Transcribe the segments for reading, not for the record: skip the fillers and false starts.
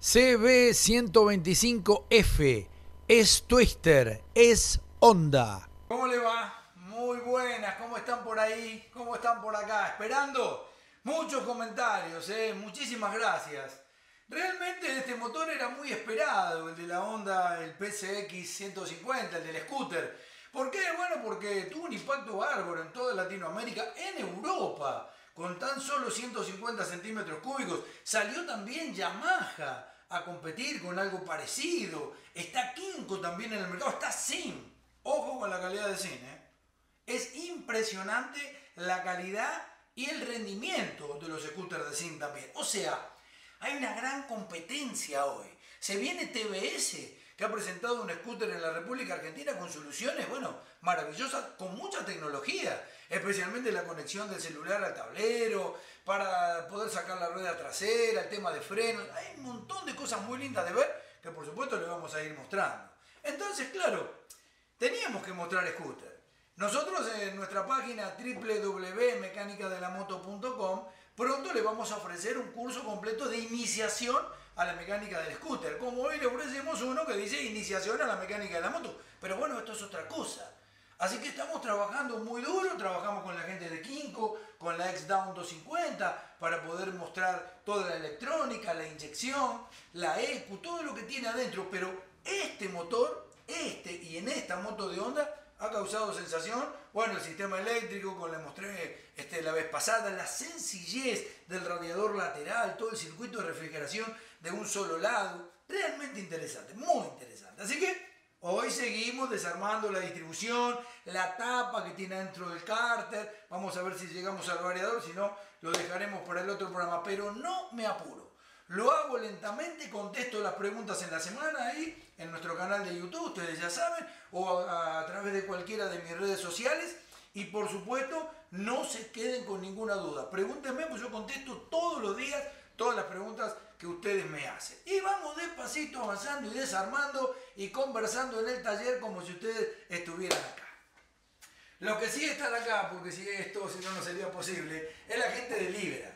CB125F, es Twister, es Honda. ¿Cómo le va? Muy buenas, ¿cómo están por ahí? ¿Cómo están por acá? Esperando muchos comentarios, muchísimas gracias. Realmente este motor era muy esperado, el de la Honda, el PCX150, el del scooter. ¿Por qué? Bueno, porque tuvo un impacto bárbaro en toda Latinoamérica, en Europa. Con tan solo 150 centímetros cúbicos, salió también Yamaha a competir con algo parecido. Está Kinko también en el mercado, está SYM. Ojo con la calidad de SYM, Es impresionante la calidad y el rendimiento de los scooters de SYM también. O sea, hay una gran competencia hoy. Se viene TBS, que ha presentado un scooter en la República Argentina con soluciones, bueno, maravillosas, con mucha tecnología, especialmente la conexión del celular al tablero, para poder sacar la rueda trasera, el tema de frenos. Hay un montón de cosas muy lindas de ver, que por supuesto le vamos a ir mostrando. Entonces, claro, teníamos que mostrar scooter. Nosotros en nuestra página www.mecanicadelamoto.com pronto le vamos a ofrecer un curso completo de iniciación a la mecánica del scooter, como hoy le ofrecemos uno que dice iniciación a la mecánica de la moto. Pero bueno, esto es otra cosa. Así que estamos trabajando muy duro, trabajamos con la gente de Kinko, con la X-Down 250, para poder mostrar toda la electrónica, la inyección, la ECU, todo lo que tiene adentro. Pero este motor, y en esta moto de Honda, ha causado sensación. Bueno, el sistema eléctrico, como le mostré la vez pasada, la sencillez del radiador lateral, todo el circuito de refrigeración de un solo lado, realmente interesante, muy interesante. Así que hoy seguimos desarmando la distribución, la tapa que tiene dentro del cárter. Vamos a ver si llegamos al variador, si no lo dejaremos para el otro programa, pero no me apuro. Lo hago lentamente, contesto las preguntas en la semana ahí en nuestro canal de YouTube, ustedes ya saben, o a través de cualquiera de mis redes sociales. Y por supuesto, no se queden con ninguna duda. Pregúntenme, pues yo contesto todos los días todas las preguntas que ustedes me hacen. Y vamos despacito avanzando y desarmando y conversando en el taller como si ustedes estuvieran acá. Los que sí están acá, porque si esto no sería posible, es la gente de Libra.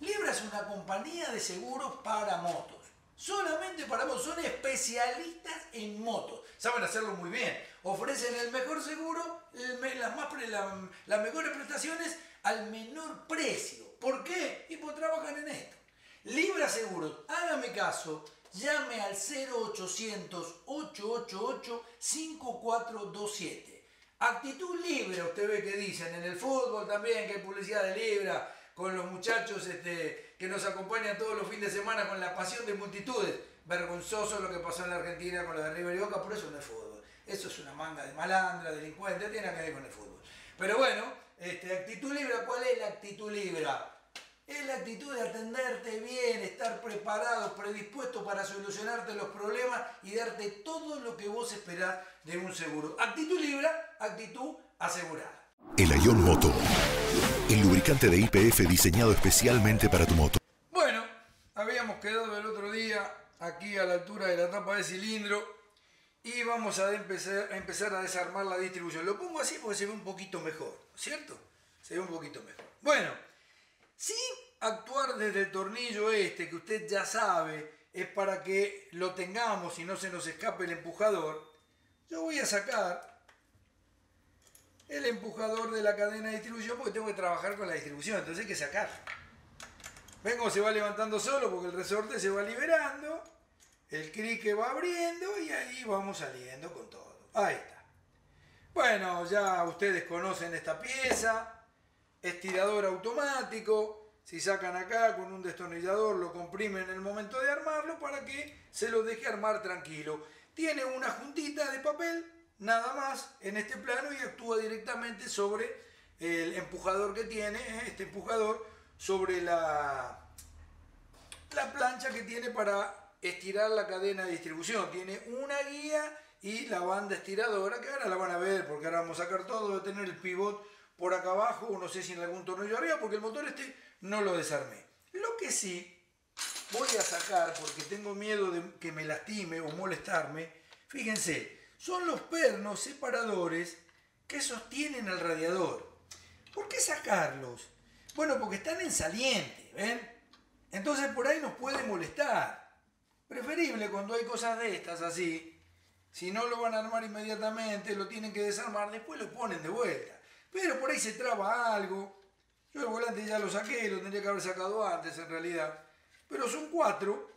Libra es una compañía de seguros para motos. Solamente para motos, son especialistas en motos. Saben hacerlo muy bien. Ofrecen el mejor seguro, las mejores prestaciones al menor precio. ¿Por qué? Y pues trabajan en esto. Libra Seguros, hágame caso, llame al 0800-888-5427. Actitud Libra, usted ve que dicen en el fútbol también, que hay publicidad de Libra, con los muchachos que nos acompañan todos los fines de semana con la pasión de multitudes. Vergonzoso lo que pasó en la Argentina con lo de River y Boca, por eso no es fútbol. Eso es una manga de malandra, delincuente, tiene que ver con el fútbol. Pero bueno, actitud Libra, ¿cuál es la actitud Libra? Es la actitud de atenderte bien, estar preparado, predispuesto para solucionarte los problemas y darte todo lo que vos esperás de un seguro. Actitud Libra, actitud asegurada. El Aion Moto, el lubricante de YPF diseñado especialmente para tu moto. Bueno, habíamos quedado el otro día aquí a la altura de la tapa de cilindro y vamos a empezar a desarmar la distribución. Lo pongo así porque se ve un poquito mejor, ¿cierto? Se ve un poquito mejor. Bueno, sin actuar desde el tornillo que usted ya sabe, es para que lo tengamos y no se nos escape el empujador, yo voy a sacar el empujador de la cadena de distribución porque tengo que trabajar con la distribución, entonces hay que sacarlo. Ven cómo se va levantando solo porque el resorte se va liberando, el crique va abriendo y ahí vamos saliendo con todo. Ahí está. Bueno, ya ustedes conocen esta pieza, estirador automático. Si sacan acá con un destornillador lo comprimen en el momento de armarlo para que se lo deje armar tranquilo. Tiene una juntita de papel nada más en este plano y actúa directamente sobre el empujador que tiene, este empujador, sobre la plancha que tiene para estirar la cadena de distribución. Tiene una guía y la banda estiradora, que ahora la van a ver porque ahora vamos a sacar todo. Debe tener el pivot por acá abajo, o no sé si en algún tornillo arriba, porque el motor no lo desarmé. Lo que sí voy a sacar, porque tengo miedo de que me lastime o molestarme, fíjense, son los pernos separadores que sostienen el radiador. ¿Por qué sacarlos? Bueno, porque están en saliente, ¿ven? Entonces por ahí nos puede molestar. Preferible cuando hay cosas de estas así, si no lo van a armar inmediatamente, lo tienen que desarmar, después lo ponen de vuelta. Pero por ahí se traba algo. Yo el volante ya lo saqué, lo tendría que haber sacado antes en realidad. Pero son 4,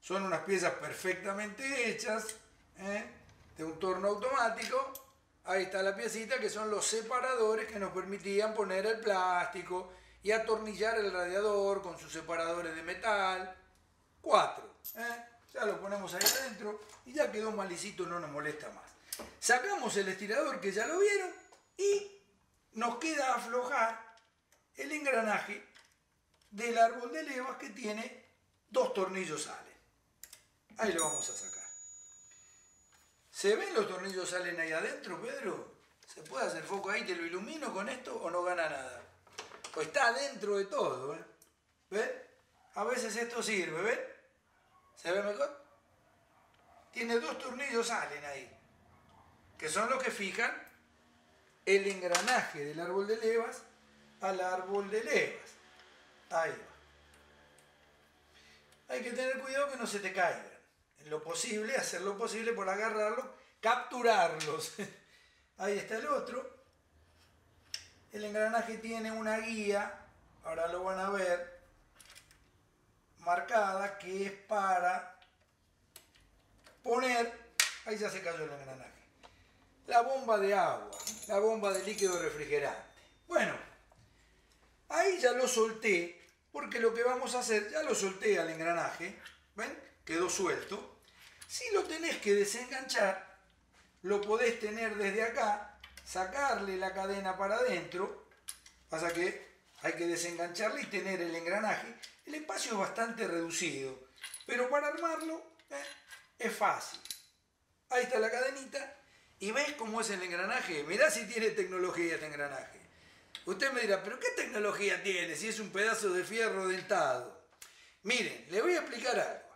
son unas piezas perfectamente hechas, de un torno automático. Ahí está la piecita que son los separadores que nos permitían poner el plástico y atornillar el radiador con sus separadores de metal. 4, ya lo ponemos ahí adentro y ya quedó malicito, no nos molesta más. Sacamos el estirador que ya lo vieron y nos queda aflojar el engranaje del árbol de levas que tiene 2 tornillos Allen. Ahí lo vamos a sacar. ¿Se ven los tornillos Allen ahí adentro, Pedro? ¿Se puede hacer foco ahí? ¿Te lo ilumino con esto o no gana nada? Pues está adentro de todo, ¿ves? A veces esto sirve, ¿ven? ¿Se ve mejor? Tiene 2 tornillos Allen ahí, que son los que fijan el engranaje del árbol de levas al árbol de levas. Ahí va. Hay que tener cuidado que no se te caigan. En lo posible, hacer lo posible por agarrarlos, capturarlos. Ahí está el otro. El engranaje tiene una guía, ahora lo van a ver, marcada, que es para poner, ahí ya se cayó el engranaje, la bomba de agua, la bomba de líquido refrigerante. Bueno, ahí ya lo solté, porque lo que vamos a hacer, ya lo solté al engranaje, ¿ven? Quedó suelto. Si lo tenés que desenganchar, lo podés tener desde acá, sacarle la cadena para adentro, pasa que hay que desengancharle y tener el engranaje. El espacio es bastante reducido, pero para armarlo es fácil. Ahí está la cadenita y ves cómo es el engranaje. Mirá si tiene tecnología este engranaje. Usted me dirá, ¿pero qué tecnología tiene si es un pedazo de fierro dentado? Miren, le voy a explicar algo.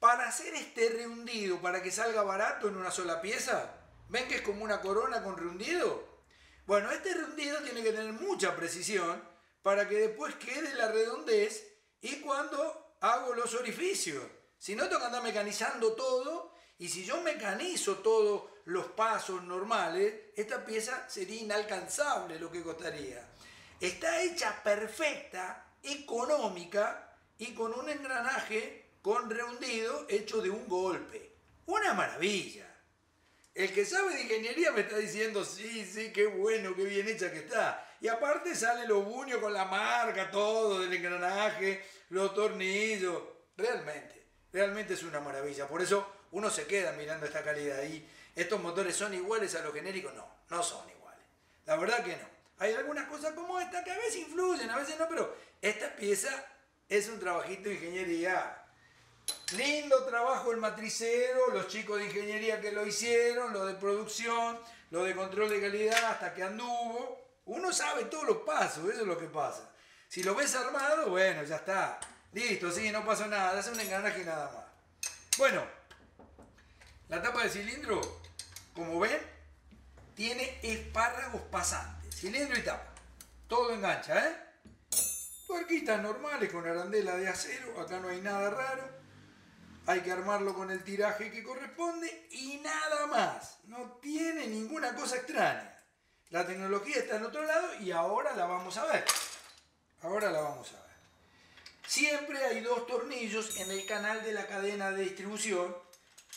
Para hacer este rehundido, para que salga barato en una sola pieza, ¿ven que es como una corona con rehundido? Bueno, este rehundido tiene que tener mucha precisión para que después quede la redondez y cuando hago los orificios. Si no, tengo que andar mecanizando todo, y si yo mecanizo todos los pasos normales, esta pieza sería inalcanzable lo que costaría. Está hecha perfecta, económica, y con un engranaje con rehundido hecho de un golpe. Una maravilla. El que sabe de ingeniería me está diciendo, sí, qué bueno, qué bien hecha que está. Y aparte sale los buños con la marca, todo, del engranaje, los tornillos. Realmente es una maravilla. Por eso uno se queda mirando esta calidad ahí. ¿Estos motores son iguales a los genéricos? No, no son iguales. La verdad que no. Hay algunas cosas como esta que a veces influyen, a veces no, pero esta pieza es un trabajito de ingeniería. Lindo trabajo el matricero, los chicos de ingeniería que lo hicieron, lo de producción, lo de control de calidad hasta que anduvo. Uno sabe todos los pasos, eso es lo que pasa. Si lo ves armado, bueno, ya está. Listo, sí, no pasó nada, hace un engranaje nada más. Bueno, la tapa del cilindro, como ven, tiene espárragos pasantes. Cilindro y tapa. Todo engancha, Tuerquitas normales con arandela de acero, acá no hay nada raro. Hay que armarlo con el tiraje que corresponde y nada más. No tiene ninguna cosa extraña. La tecnología está en otro lado y ahora la vamos a ver. Ahora la vamos a ver. Siempre hay 2 tornillos en el canal de la cadena de distribución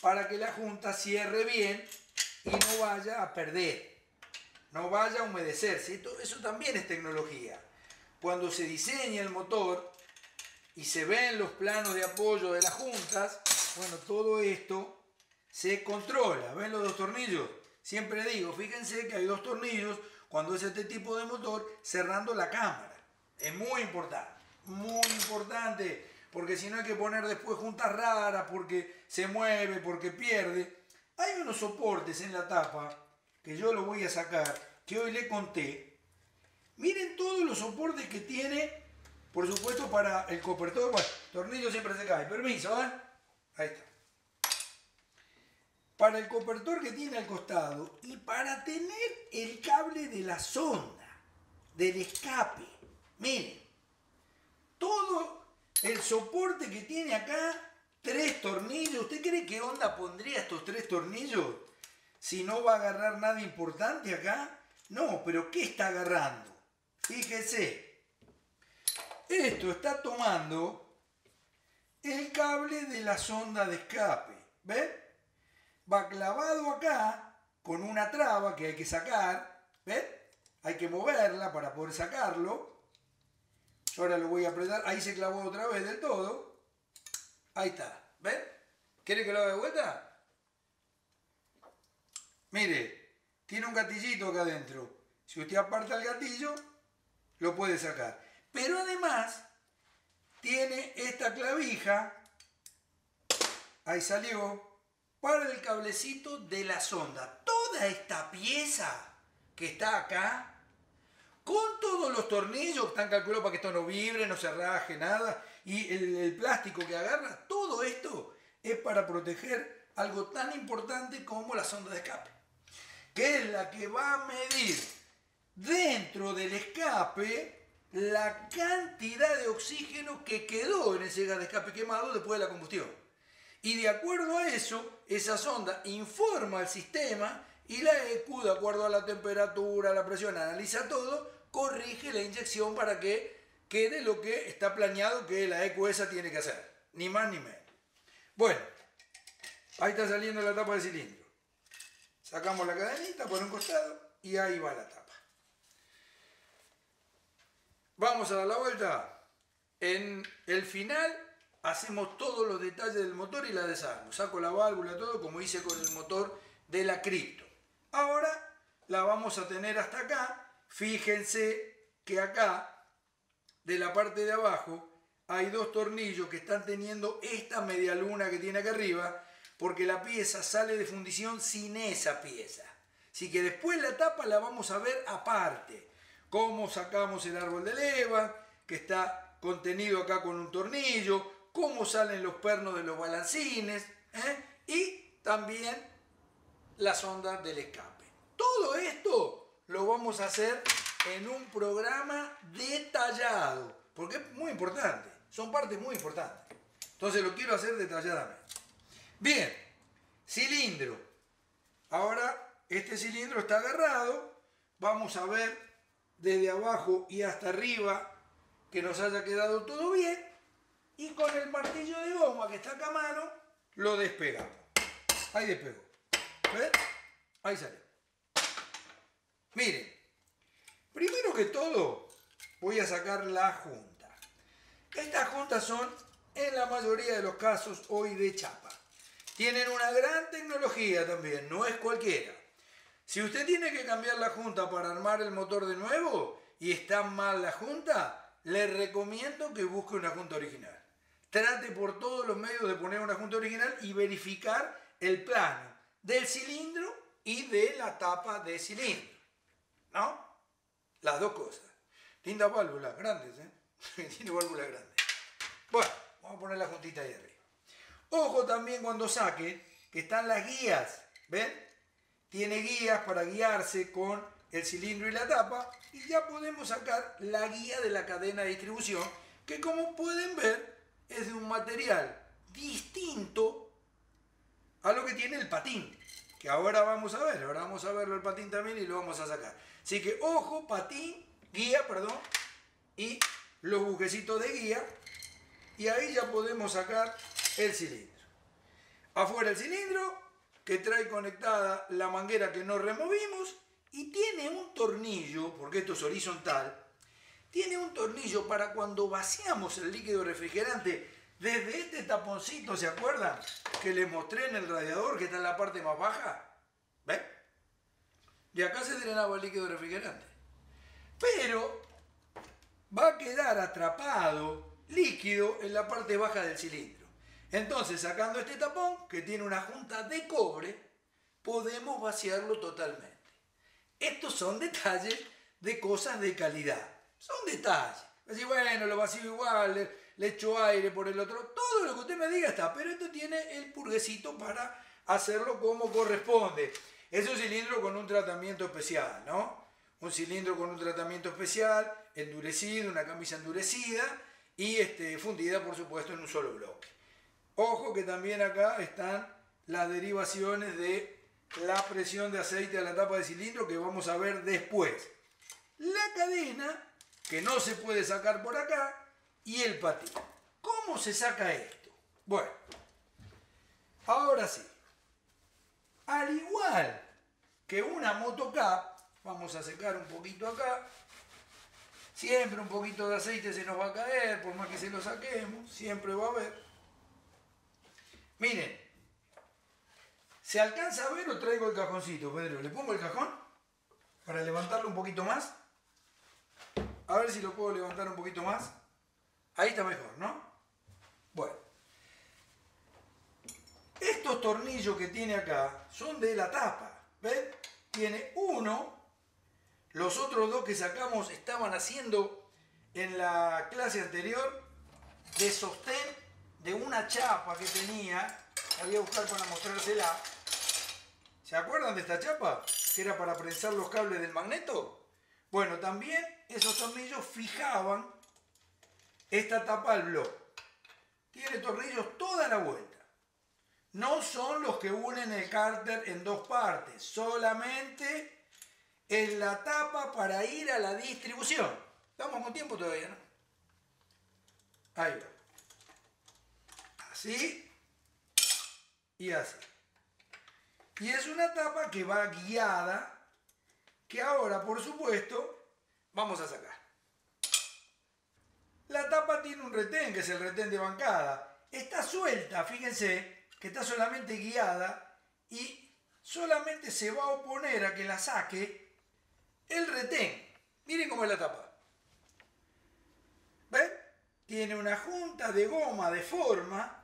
para que la junta cierre bien y no vaya a perder. No vaya a humedecerse. Eso también es tecnología. Cuando se diseña el motor y se ven los planos de apoyo de las juntas, bueno, todo esto se controla. ¿Ven los 2 tornillos? Siempre digo, fíjense que hay 2 tornillos cuando es este tipo de motor, cerrando la cámara. Es muy importante, porque si no hay que poner después juntas raras, porque se mueve, porque pierde. Hay unos soportes en la tapa, que yo lo voy a sacar, que hoy le conté. Miren todos los soportes que tiene. Por supuesto, para el copertor, bueno, tornillo siempre se cae, permiso, ahí está. Para el copertor que tiene al costado y para tener el cable de la sonda, del escape. Miren, todo el soporte que tiene acá, 3 tornillos. ¿Usted cree que Honda pondría estos 3 tornillos si no va a agarrar nada importante acá? No, pero ¿qué está agarrando? Fíjese, esto está tomando el cable de la sonda de escape. ¿Ven? Va clavado acá con una traba que hay que sacar. ¿Ven? Hay que moverla para poder sacarlo. Yo ahora lo voy a apretar. Ahí se clavó otra vez del todo. Ahí está. ¿Ven? ¿Quiere que lo haga de vuelta? Mire, tiene un gatillito acá adentro. Si usted aparta el gatillo, lo puede sacar. Pero además, tiene esta clavija. Ahí salió. Para el cablecito de la sonda. Toda esta pieza que está acá, con todos los tornillos, están calculados para que esto no vibre, no se raje, nada, y el plástico que agarra, todo esto es para proteger algo tan importante como la sonda de escape, que es la que va a medir dentro del escape la cantidad de oxígeno que quedó en ese gas de escape quemado después de la combustión. Y de acuerdo a eso, esa sonda informa al sistema y la ECU, de acuerdo a la temperatura, la presión, analiza todo, corrige la inyección para que quede lo que está planeado que la ECU esa tiene que hacer. Ni más ni menos. Bueno, ahí está saliendo la tapa del cilindro. Sacamos la cadenita por un costado y ahí va la tapa. Vamos a dar la vuelta. En el final hacemos todos los detalles del motor y la desarmo. Saco la válvula, todo como hice con el motor de la cripto. Ahora la vamos a tener hasta acá. Fíjense que acá, de la parte de abajo, hay 2 tornillos que están teniendo esta media luna que tiene acá arriba, porque la pieza sale de fundición sin esa pieza. Así que después la tapa la vamos a ver aparte. Cómo sacamos el árbol de leva, que está contenido acá con un tornillo, cómo salen los pernos de los balancines, y también la sonda del escape. Todo esto lo vamos a hacer en un programa detallado, porque es muy importante, son partes muy importantes. Entonces lo quiero hacer detalladamente. Bien, cilindro. Ahora este cilindro está agarrado. Vamos a ver desde abajo y hasta arriba que nos haya quedado todo bien. Y con el martillo de goma que está acá a mano, lo despegamos. Ahí despegó. ¿Ven? Ahí sale. Miren, primero que todo voy a sacar la junta. Estas juntas son, en la mayoría de los casos, hoy de chapa. Tienen una gran tecnología también, no es cualquiera. Si usted tiene que cambiar la junta para armar el motor de nuevo y está mal la junta, le recomiendo que busque una junta original. Trate por todos los medios de poner una junta original y verificar el plano del cilindro y de la tapa de cilindro, ¿no? Las dos cosas. Lindas válvulas grandes, tiene válvulas grandes. Bueno, vamos a poner la juntita ahí arriba. Ojo también cuando saquen, que están las guías, ¿ven? Tiene guías para guiarse con el cilindro y la tapa, y ya podemos sacar la guía de la cadena de distribución, que como pueden ver, es de un material distinto a lo que tiene el patín, que ahora vamos a ver, ahora vamos a verlo el patín también y lo vamos a sacar. Así que ojo, patín, guía, perdón, y los buquecitos de guía, y ahí ya podemos sacar el cilindro. Afuera el cilindro, que trae conectada la manguera que no removimos, y tiene un tornillo, porque esto es horizontal, tiene un tornillo para cuando vaciamos el líquido refrigerante desde este taponcito, ¿se acuerdan? Que les mostré en el radiador, que está en la parte más baja. ¿Ven? De acá se drenaba el líquido refrigerante. Pero va a quedar atrapado líquido en la parte baja del cilindro. Entonces, sacando este tapón, que tiene una junta de cobre, podemos vaciarlo totalmente. Estos son detalles de cosas de calidad. Son detalles. Así, bueno, lo vacío igual, le echo aire por el otro, todo lo que usted me diga está, pero esto tiene el purguecito para hacerlo como corresponde. Es un cilindro con un tratamiento especial, ¿no? Un cilindro con un tratamiento especial, endurecido, una camisa endurecida y fundida, por supuesto, en un solo bloque. Ojo que también acá están las derivaciones de la presión de aceite a la tapa de cilindro, que vamos a ver después. La cadena, que no se puede sacar por acá, y el patín. ¿Cómo se saca esto? Bueno, ahora sí. Al igual que una motocap, vamos a secar un poquito acá. Siempre un poquito de aceite se nos va a caer, por más que se lo saquemos, siempre va a haber. Miren, ¿se alcanza a ver o traigo el cajoncito, Pedro? ¿Le pongo el cajón para levantarlo un poquito más? A ver si lo puedo levantar un poquito más. Ahí está mejor, ¿no? Bueno. Estos tornillos que tiene acá son de la tapa, ¿ven? Tiene uno. Los otros dos que sacamos estaban haciendo en la clase anterior de sostén de una chapa que tenía. La voy a buscar para mostrársela. ¿Se acuerdan de esta chapa? Que era para prensar los cables del magneto. Bueno, también esos tornillos fijaban esta tapa al bloque. Tiene tornillos toda la vuelta. No son los que unen el cárter en dos partes. Solamente es la tapa para ir a la distribución. Estamos con tiempo todavía, ¿no? Ahí va. Así y así. Y es una tapa que va guiada, que ahora, por supuesto, vamos a sacar. La tapa tiene un retén, que es el retén de bancada. Está suelta, fíjense, que está solamente guiada y solamente se va a oponer a que la saque el retén. Miren cómo es la tapa. ¿Ven? Tiene una junta de goma de forma.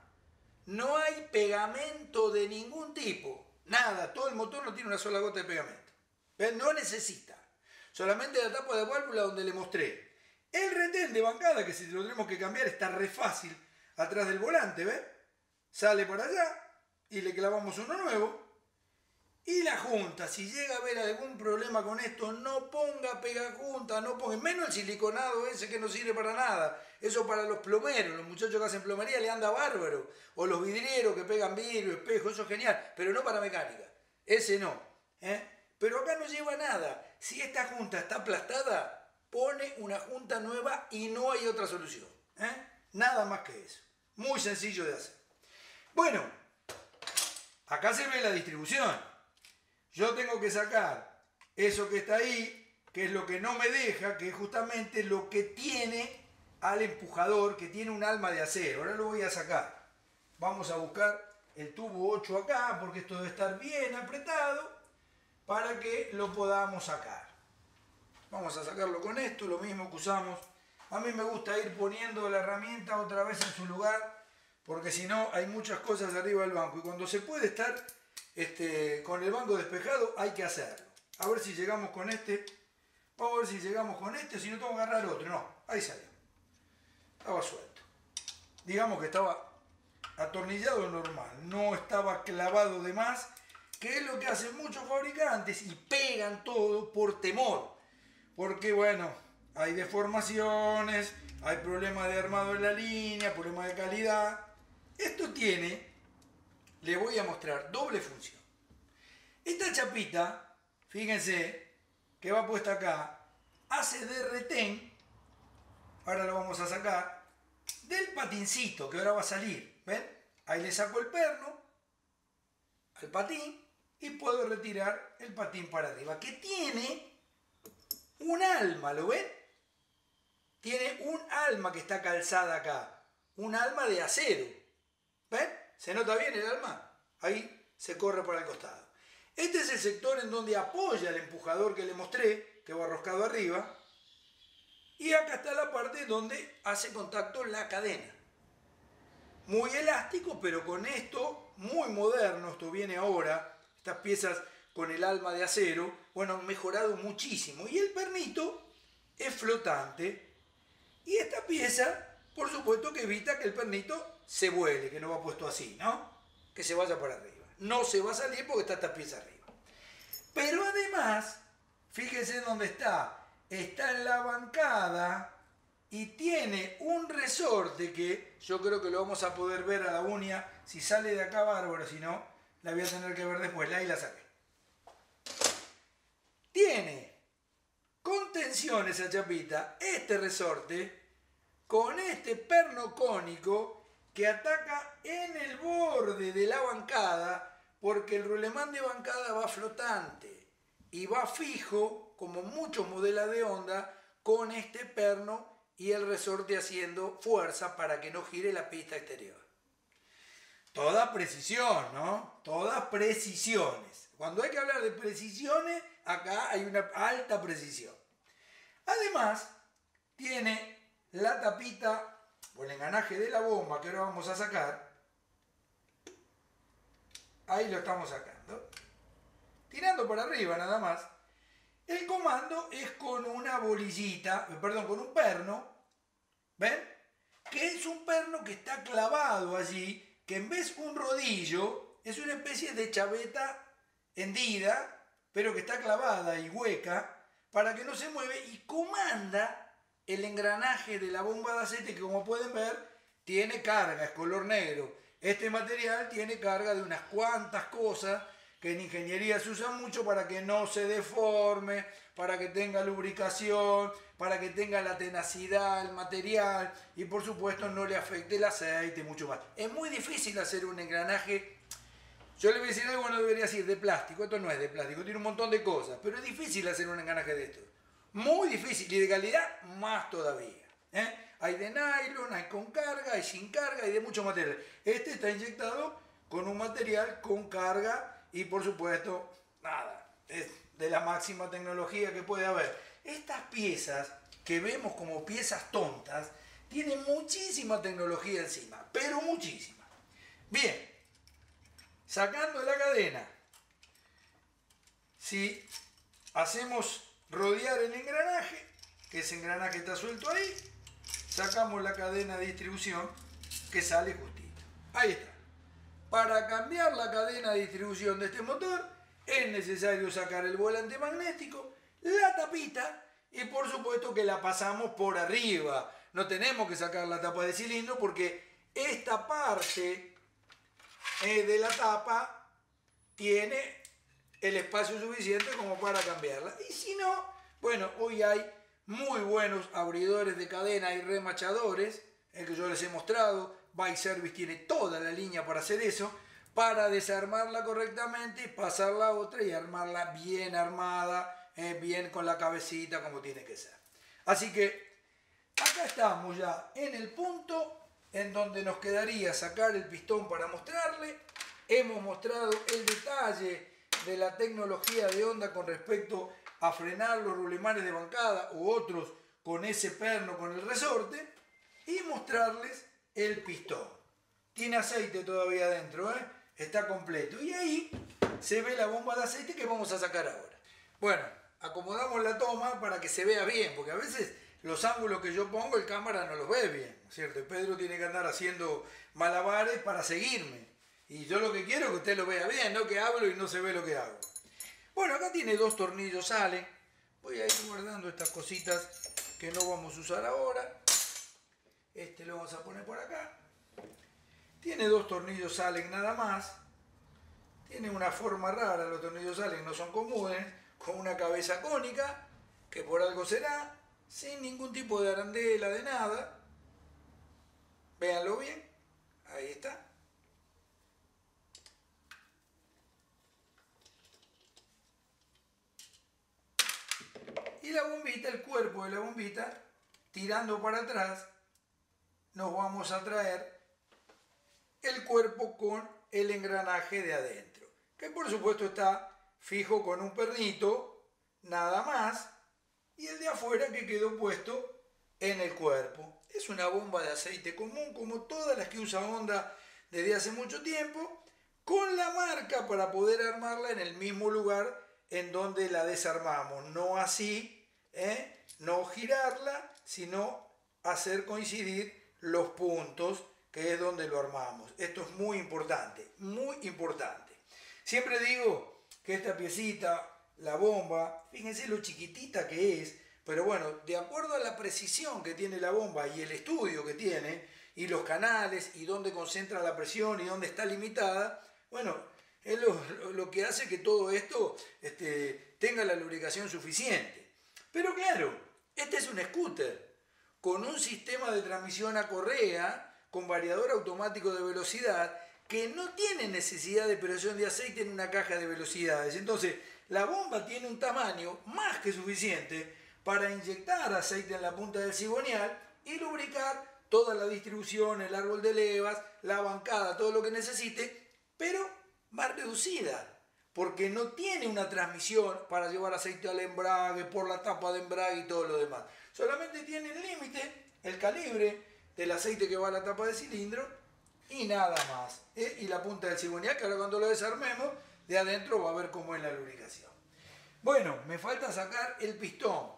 No hay pegamento de ningún tipo. Nada. Todo el motor no tiene una sola gota de pegamento. ¿Ven? No necesita. Solamente la tapa de válvula donde le mostré. El retén de bancada, que si lo tenemos que cambiar, está re fácil atrás del volante. ¿Ven? Sale para allá y le clavamos uno nuevo. Y la junta, si llega a haber algún problema con esto, no ponga pegajunta, no ponga, menos el siliconado ese que no sirve para nada. Eso para los plomeros, los muchachos que hacen plomería le anda bárbaro. O los vidrieros que pegan vidrio, espejo, eso es genial, pero no para mecánica. Ese no. ¿Eh? Pero acá no lleva nada. Si esta junta está aplastada, pone una junta nueva y no hay otra solución. ¿Eh? Nada más que eso. Muy sencillo de hacer. Bueno, acá se ve la distribución. Yo tengo que sacar eso que está ahí, que es lo que no me deja, que es justamente lo que tiene al empujador, que tiene un alma de acero. Ahora lo voy a sacar. Vamos a buscar el tubo 8 acá, porque esto debe estar bien apretado, para que lo podamos sacar. Vamos a sacarlo con esto, lo mismo que usamos. A mí me gusta ir poniendo la herramienta otra vez en su lugar, porque si no hay muchas cosas arriba del banco. Y cuando se puede estar con el banco despejado hay que hacerlo. A ver si llegamos con este. Vamos a ver si llegamos con este. Si no, tengo que agarrar otro. No, ahí salió. Estaba suelto. Digamos que estaba atornillado normal. No estaba clavado de más. Que es lo que hacen muchos fabricantes. Y pegan todo por temor. Porque bueno, hay deformaciones. Hay problemas de armado en la línea. Problemas de calidad. Esto tiene... Les voy a mostrar doble función. Esta chapita, fíjense, que va puesta acá, hace de retén, ahora lo vamos a sacar, del patincito que ahora va a salir. ¿Ven? Ahí le saco el perno al patín y puedo retirar el patín para arriba, que tiene un alma, ¿lo ven? Tiene un alma que está calzada acá, un alma de acero. ¿Ven? ¿Se nota bien el alma? Ahí se corre para el costado. Este es el sector en donde apoya el empujador que le mostré, que va roscado arriba. Y acá está la parte donde hace contacto la cadena. Muy elástico, pero con esto, muy moderno, esto viene ahora. Estas piezas con el alma de acero, bueno, han mejorado muchísimo. Y el pernito es flotante. Y esta pieza, por supuesto, que evita que el pernito se vuele, que no va puesto así, ¿no? Que se vaya para arriba. No se va a salir porque está esta pieza arriba. Pero además, fíjense dónde está. Está en la bancada y tiene un resorte que yo creo que lo vamos a poder ver a la uña. Si sale de acá, bárbaro, si no, la voy a tener que ver después. Ahí la saqué. Tiene con tensión esa chapita, este resorte, con este perno cónico que ataca en el borde de la bancada, porque el rulemán de bancada va flotante y va fijo, como muchos modelos de Honda, con este perno y el resorte haciendo fuerza para que no gire la pista exterior. Toda precisión, ¿no? Todas precisiones. Cuando hay que hablar de precisiones, acá hay una alta precisión. Además, tiene la tapita o el engranaje de la bomba que ahora vamos a sacar. Ahí lo estamos sacando. Tirando para arriba nada más. El comando es con una bolillita, perdón, con un perno, ¿ven? Que es un perno que está clavado allí, que en vez de un rodillo, es una especie de chaveta hendida, pero que está clavada y hueca, para que no se mueve y comanda el engranaje de la bomba de aceite, que como pueden ver, tiene carga, es color negro. Este material tiene carga de unas cuantas cosas, que en ingeniería se usa mucho para que no se deforme, para que tenga lubricación, para que tenga la tenacidad, el material y por supuesto no le afecte el aceite y mucho más. Es muy difícil hacer un engranaje, yo le voy a decir algo, no debería decir de plástico, esto no es de plástico, tiene un montón de cosas, pero es difícil hacer un engranaje de esto. Muy difícil y de calidad más todavía. Hay de nylon, hay con carga, hay sin carga, hay de mucho material. Este está inyectado con un material con carga. Y por supuesto, nada, es de la máxima tecnología que puede haber. Estas piezas que vemos como piezas tontas, tienen muchísima tecnología encima, pero muchísima. Bien, sacando la cadena, si hacemos rodear el engranaje, que ese engranaje está suelto ahí, sacamos la cadena de distribución que sale justito. Ahí está. Para cambiar la cadena de distribución de este motor es necesario sacar el volante magnético, la tapita y por supuesto que la pasamos por arriba. No tenemos que sacar la tapa de cilindro porque esta parte de la tapa tiene el espacio suficiente como para cambiarla. Y si no, bueno, hoy hay muy buenos abridores de cadena y remachadores, el que yo les he mostrado. By Service tiene toda la línea para hacer eso, para desarmarla correctamente, pasar la otra y armarla bien armada, bien con la cabecita como tiene que ser. Así que acá estamos ya en el punto en donde nos quedaría sacar el pistón para mostrarle. Hemos mostrado el detalle de la tecnología de Honda con respecto a frenar los rulemanes de bancada u otros con ese perno con el resorte y mostrarles el pistón. Tiene aceite todavía adentro, está completo. Y ahí se ve la bomba de aceite que vamos a sacar ahora. Bueno, acomodamos la toma para que se vea bien, porque a veces los ángulos que yo pongo el cámara no los ve bien, ¿cierto? Y Pedro tiene que andar haciendo malabares para seguirme. Y yo lo que quiero es que usted lo vea bien, no que hablo y no se ve lo que hago. Bueno, acá tiene dos tornillos, sale. Voy a ir guardando estas cositas que no vamos a usar ahora. Este lo vamos a poner por acá. Tiene dos tornillos Allen nada más. Tiene una forma rara, los tornillos Allen no son comunes. Con una cabeza cónica, que por algo será. Sin ningún tipo de arandela, de nada. Véanlo bien. Ahí está. Y la bombita, el cuerpo de la bombita, tirando para atrás, nos vamos a traer el cuerpo con el engranaje de adentro, que por supuesto está fijo con un pernito, nada más, y el de afuera que quedó puesto en el cuerpo. Es una bomba de aceite común, como todas las que usa Honda desde hace mucho tiempo, con la marca para poder armarla en el mismo lugar en donde la desarmamos. No así, no girarla, sino hacer coincidir los puntos, que es donde lo armamos. Esto es muy importante, muy importante. Siempre digo que esta piecita, la bomba, fíjense lo chiquitita que es, Pero bueno, de acuerdo a la precisión que tiene la bomba y el estudio que tiene, y los canales, y dónde concentra la presión, y dónde está limitada, bueno, es lo que hace que todo esto tenga la lubricación suficiente. Pero claro, este es un scooter, con un sistema de transmisión a correa, con variador automático de velocidad, que no tiene necesidad de presión de aceite en una caja de velocidades. Entonces, la bomba tiene un tamaño más que suficiente para inyectar aceite en la punta del cigüeñal y lubricar toda la distribución, el árbol de levas, la bancada, todo lo que necesite, pero más reducida, porque no tiene una transmisión para llevar aceite al embrague, por la tapa de embrague y todo lo demás. Solamente tiene el límite, el calibre del aceite que va a la tapa de cilindro y nada más. Y la punta del cigüeñal, que ahora cuando lo desarmemos, de adentro va a ver cómo es la lubricación. Bueno, me falta sacar el pistón.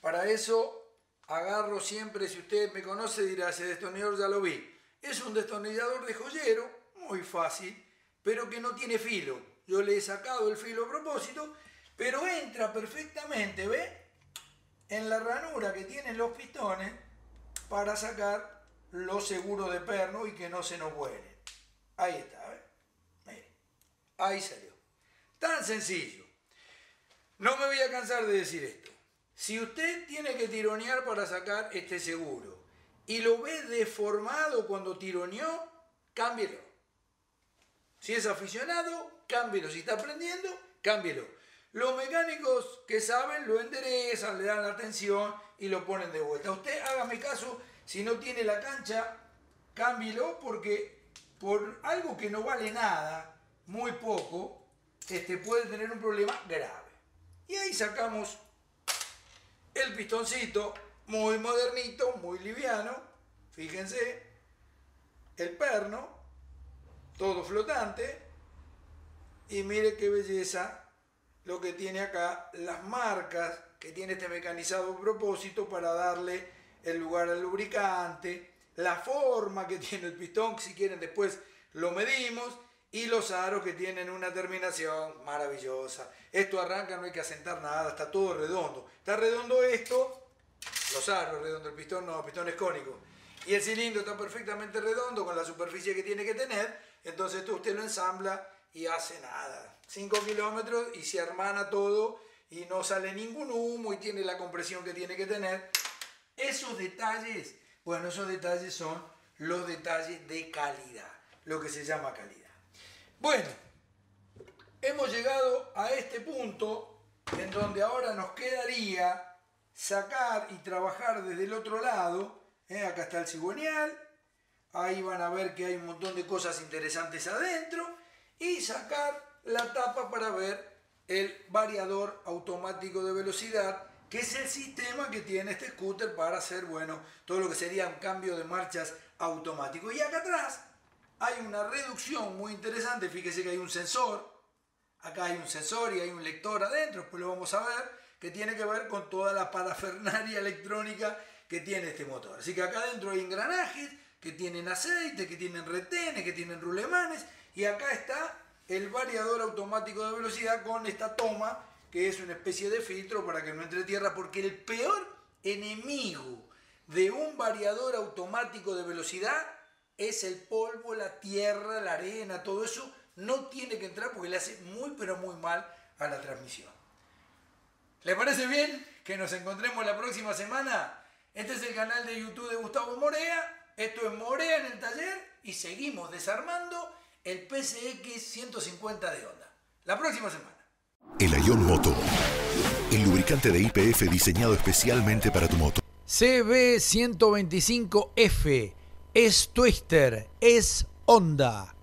Para eso agarro siempre, si usted me conoce dirá, ese destornillador ya lo vi. Es un destornillador de joyero, muy fácil, pero que no tiene filo. Yo le he sacado el filo a propósito, pero entra perfectamente, ¿ve? En la ranura que tienen los pistones para sacar los seguros de perno y que no se nos vuelen. Ahí está, ¿ve? Miren, ahí salió. Tan sencillo. No me voy a cansar de decir esto. Si usted tiene que tironear para sacar este seguro y lo ve deformado cuando tironeó, cámbielo. Si es aficionado, cámbielo. Si está aprendiendo, cámbielo. Los mecánicos que saben lo enderezan, le dan la tensión y lo ponen de vuelta. Usted, hágame caso, si no tiene la cancha, cámbielo, porque por algo que no vale nada, muy poco, puede tener un problema grave. Y ahí sacamos el pistoncito, muy modernito, muy liviano, fíjense, el perno, todo flotante, y mire qué belleza lo que tiene acá, las marcas que tiene este mecanizado a propósito para darle el lugar al lubricante, la forma que tiene el pistón, si quieren después lo medimos, y los aros que tienen una terminación maravillosa. Esto arranca, no hay que asentar nada, está todo redondo. Está redondo esto, los aros redondos, el pistón no, el pistón es cónico. Y el cilindro está perfectamente redondo con la superficie que tiene que tener. Entonces esto usted lo ensambla y hace nada. 5 kilómetros y se hermana todo y no sale ningún humo y tiene la compresión que tiene que tener. Esos detalles, bueno, esos detalles son los detalles de calidad, lo que se llama calidad. Bueno, hemos llegado a este punto en donde ahora nos quedaría sacar y trabajar desde el otro lado. Acá está el cigüeñal, ahí van a ver que hay un montón de cosas interesantes adentro, y sacar la tapa para ver el variador automático de velocidad, que es el sistema que tiene este scooter para hacer, bueno, todo lo que sería un cambio de marchas automático. Y acá atrás hay una reducción muy interesante, fíjese que hay un sensor, acá hay un sensor y hay un lector adentro, después lo vamos a ver, que tiene que ver con toda la parafernalia electrónica que tiene este motor. Así que acá adentro hay engranajes, que tienen aceite, que tienen retenes, que tienen rulemanes, y acá está el variador automático de velocidad con esta toma, que es una especie de filtro para que no entre tierra, porque el peor enemigo de un variador automático de velocidad es el polvo, la tierra, la arena, todo eso no tiene que entrar porque le hace muy pero muy mal a la transmisión. ¿Le parece bien? Que nos encontremos la próxima semana. Este es el canal de YouTube de Gustavo Morea, esto es Morea en el taller y seguimos desarmando el PCX150 de Honda. La próxima semana. El Aion Moto, el lubricante de YPF diseñado especialmente para tu moto. CB125F. Es Twister, es Honda.